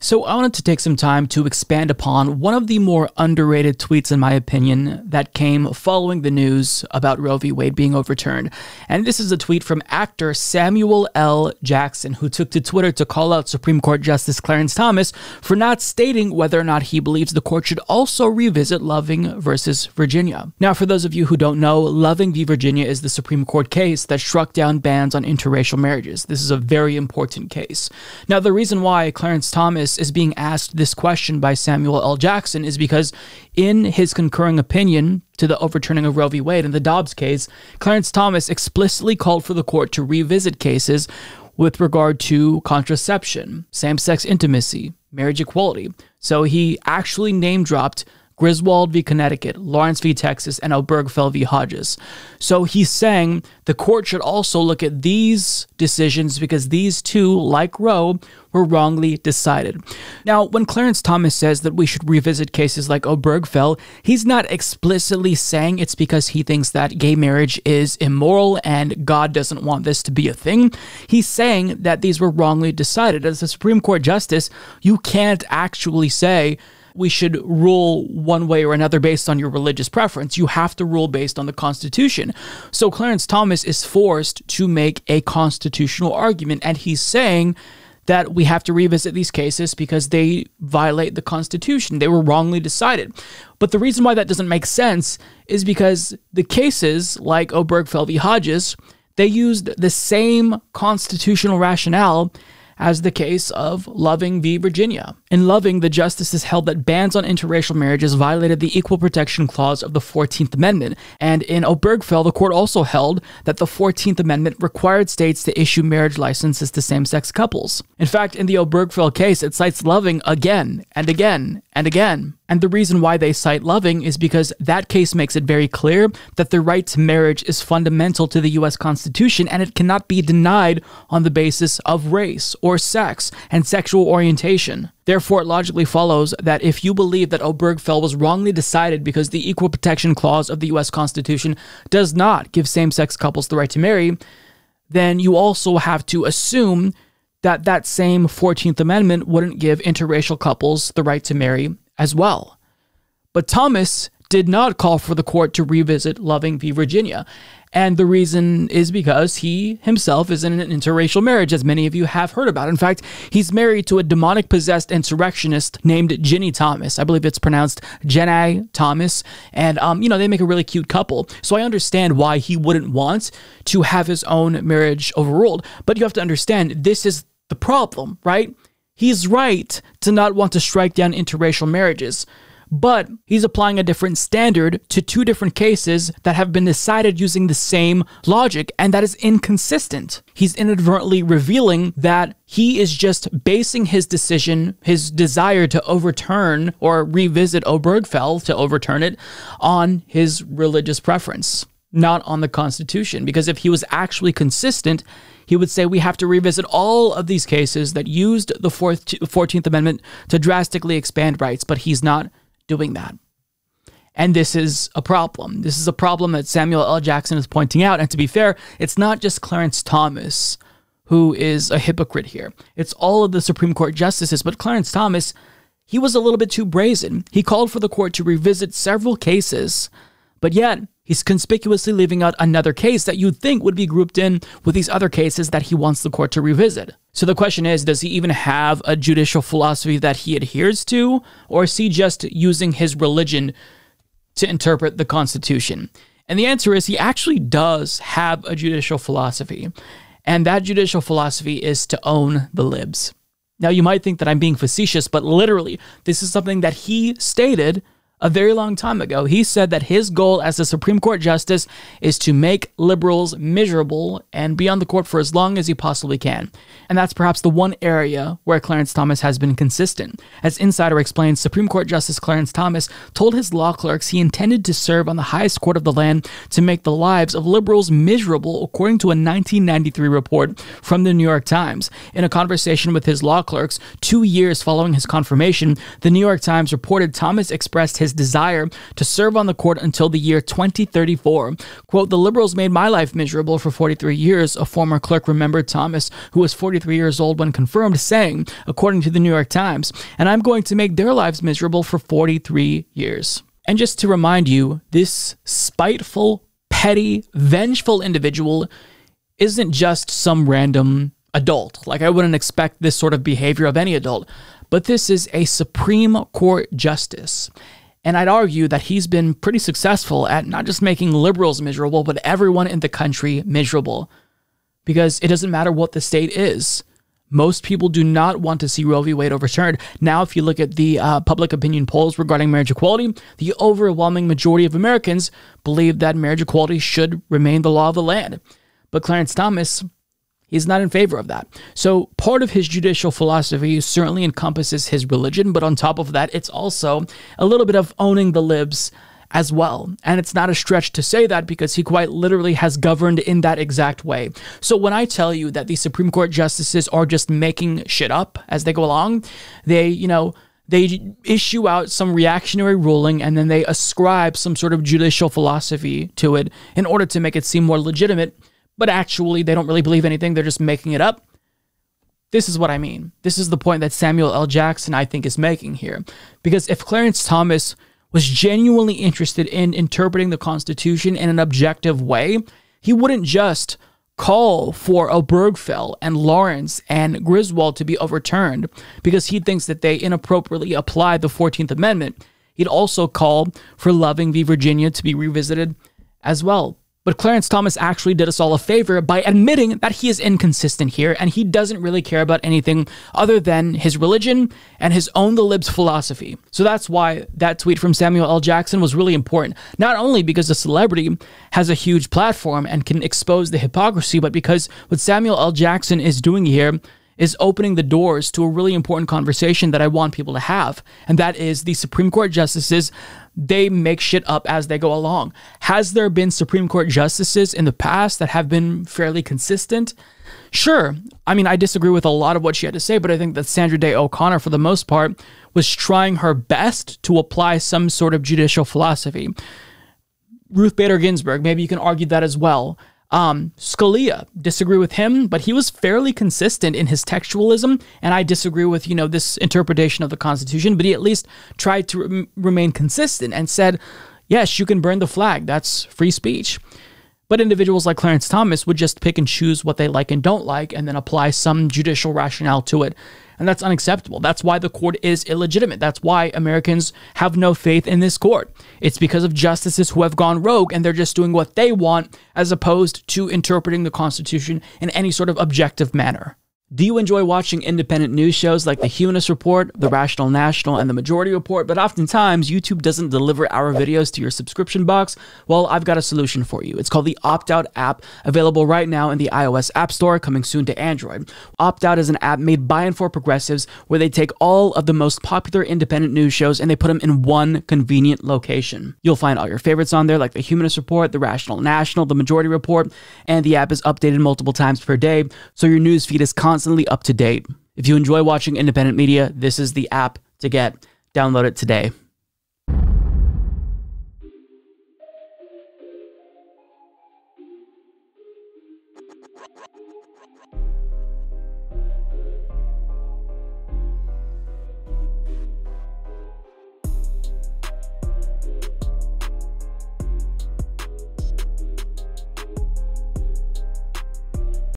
So I wanted to take some time to expand upon one of the more underrated tweets, in my opinion, that came following the news about Roe v. Wade being overturned. And this is a tweet from actor Samuel L. Jackson, who took to Twitter to call out Supreme Court Justice Clarence Thomas for not stating whether or not he believes the court should also revisit Loving v. Virginia. Now, for those of you who don't know, Loving v. Virginia is the Supreme Court case that struck down bans on interracial marriages. This is a very important case. Now, the reason why Clarence Thomas is being asked this question by Samuel L. Jackson is because in his concurring opinion to the overturning of Roe v. Wade in the Dobbs case, Clarence Thomas explicitly called for the court to revisit cases with regard to contraception, same-sex intimacy, marriage equality. So he actually name-dropped Griswold v. Connecticut, Lawrence v. Texas, and Obergefell v. Hodges. So he's saying the court should also look at these decisions because these two, like Roe, were wrongly decided. Now, when Clarence Thomas says that we should revisit cases like Obergefell, he's not explicitly saying it's because he thinks that gay marriage is immoral and God doesn't want this to be a thing. He's saying that these were wrongly decided. As a Supreme Court justice, you can't actually say we should rule one way or another based on your religious preference. You have to rule based on the Constitution. So Clarence Thomas is forced to make a constitutional argument, and he's saying that we have to revisit these cases because they violate the Constitution. They were wrongly decided. But the reason why that doesn't make sense is because the cases like Obergefell v. Hodges, they used the same constitutional rationale as the case of Loving v. Virginia. In Loving, the justices held that bans on interracial marriages violated the Equal Protection Clause of the 14th Amendment, and in Obergefell, the court also held that the 14th Amendment required states to issue marriage licenses to same-sex couples. In fact, in the Obergefell case, it cites Loving again and again and again. And the reason why they cite Loving is because that case makes it very clear that the right to marriage is fundamental to the U.S. Constitution, and it cannot be denied on the basis of race or sex and sexual orientation. Therefore, it logically follows that if you believe that Obergefell was wrongly decided because the Equal Protection Clause of the U.S. Constitution does not give same-sex couples the right to marry, then you also have to assume that that same 14th Amendment wouldn't give interracial couples the right to marry as well. But Thomas did not call for the court to revisit Loving v. Virginia, and the reason is because he himself is in an interracial marriage, as many of you have heard about. In fact, he's married to a demonic-possessed insurrectionist named Ginni Thomas. I believe it's pronounced Ginni Thomas, and you know, they make a really cute couple. So I understand why he wouldn't want to have his own marriage overruled, but you have to understand this is the problem, right? He's right to not want to strike down interracial marriages, but he's applying a different standard to two different cases that have been decided using the same logic, and that is inconsistent. He's inadvertently revealing that he is just basing his decision, his desire to overturn or revisit Obergefell, to overturn it, on his religious preference, not on the Constitution. Because if he was actually consistent, he would say we have to revisit all of these cases that used the 14th Amendment to drastically expand rights, but he's not doing that. And this is a problem. This is a problem that Samuel L. Jackson is pointing out. And to be fair, it's not just Clarence Thomas who is a hypocrite here. It's all of the Supreme Court justices, but Clarence Thomas, he was a little bit too brazen. He called for the court to revisit several cases, but yet he's conspicuously leaving out another case that you'd think would be grouped in with these other cases that he wants the court to revisit. So the question is, does he even have a judicial philosophy that he adheres to, or is he just using his religion to interpret the Constitution? And the answer is he actually does have a judicial philosophy, and that judicial philosophy is to own the libs. Now, you might think that I'm being facetious, but literally, this is something that he stated a very long time ago. He said that his goal as a Supreme Court justice is to make liberals miserable and be on the court for as long as he possibly can. And that's perhaps the one area where Clarence Thomas has been consistent. As Insider explains, Supreme Court Justice Clarence Thomas told his law clerks he intended to serve on the highest court of the land to make the lives of liberals miserable, according to a 1993 report from the New York Times. In a conversation with his law clerks 2 years following his confirmation, the New York Times reported Thomas expressed his his desire to serve on the court until the year 2034. Quote, "The liberals made my life miserable for 43 years, a former clerk remembered Thomas, who was 43 years old when confirmed, saying, according to the New York Times, and I'm going to make their lives miserable for 43 years. And just to remind you, this spiteful, petty, vengeful individual isn't just some random adult. Like, I wouldn't expect this sort of behavior of any adult, but this is a Supreme Court justice. And I'd argue that he's been pretty successful at not just making liberals miserable, but everyone in the country miserable. Because it doesn't matter what the state is. Most people do not want to see Roe v. Wade overturned. Now, if you look at the public opinion polls regarding marriage equality, the overwhelming majority of Americans believe that marriage equality should remain the law of the land. But Clarence Thomas, he's not in favor of that. So part of his judicial philosophy certainly encompasses his religion, but on top of that, it's also a little bit of owning the libs as well. And it's not a stretch to say that because he quite literally has governed in that exact way. So when I tell you that the Supreme Court justices are just making shit up as they go along, they issue out some reactionary ruling and then they ascribe some sort of judicial philosophy to it in order to make it seem more legitimate, but actually they don't really believe anything, they're just making it up. This is what I mean. This is the point that Samuel L. Jackson, I think, is making here. Because if Clarence Thomas was genuinely interested in interpreting the Constitution in an objective way, he wouldn't just call for Obergefell and Lawrence and Griswold to be overturned because he thinks that they inappropriately apply the 14th Amendment. He'd also call for Loving v. Virginia to be revisited as well. But Clarence Thomas actually did us all a favor by admitting that he is inconsistent here and he doesn't really care about anything other than his religion and his own the libs philosophy. So that's why that tweet from Samuel L. Jackson was really important. Not only because the celebrity has a huge platform and can expose the hypocrisy, but because what Samuel L. Jackson is doing here is opening the doors to a really important conversation that I want people to have. And that is the Supreme Court justices, they make shit up as they go along. Has there been Supreme Court justices in the past that have been fairly consistent? Sure. I mean, I disagree with a lot of what she had to say, but I think that Sandra Day O'Connor, for the most part, was trying her best to apply some sort of judicial philosophy. Ruth Bader Ginsburg, maybe you can argue that as well. Scalia, disagree with him, but he was fairly consistent in his textualism, and I disagree with, this interpretation of the Constitution, but he at least tried to remain consistent and said, yes, you can burn the flag, that's free speech. But individuals like Clarence Thomas would just pick and choose what they like and don't like and then apply some judicial rationale to it. And that's unacceptable. That's why the court is illegitimate. That's why Americans have no faith in this court. It's because of justices who have gone rogue and they're just doing what they want as opposed to interpreting the Constitution in any sort of objective manner. Do you enjoy watching independent news shows like The Humanist Report, The Rational National, and The Majority Report, but oftentimes YouTube doesn't deliver our videos to your subscription box? Well, I've got a solution for you. It's called the Opt Out app, available right now in the iOS App Store, coming soon to Android. Opt Out is an app made by and for progressives where they take all of the most popular independent news shows and they put them in one convenient location. You'll find all your favorites on there like The Humanist Report, The Rational National, The Majority Report, and the app is updated multiple times per day, so your news feed is constantly up to date. If you enjoy watching independent media, this is the app to get. Download it today.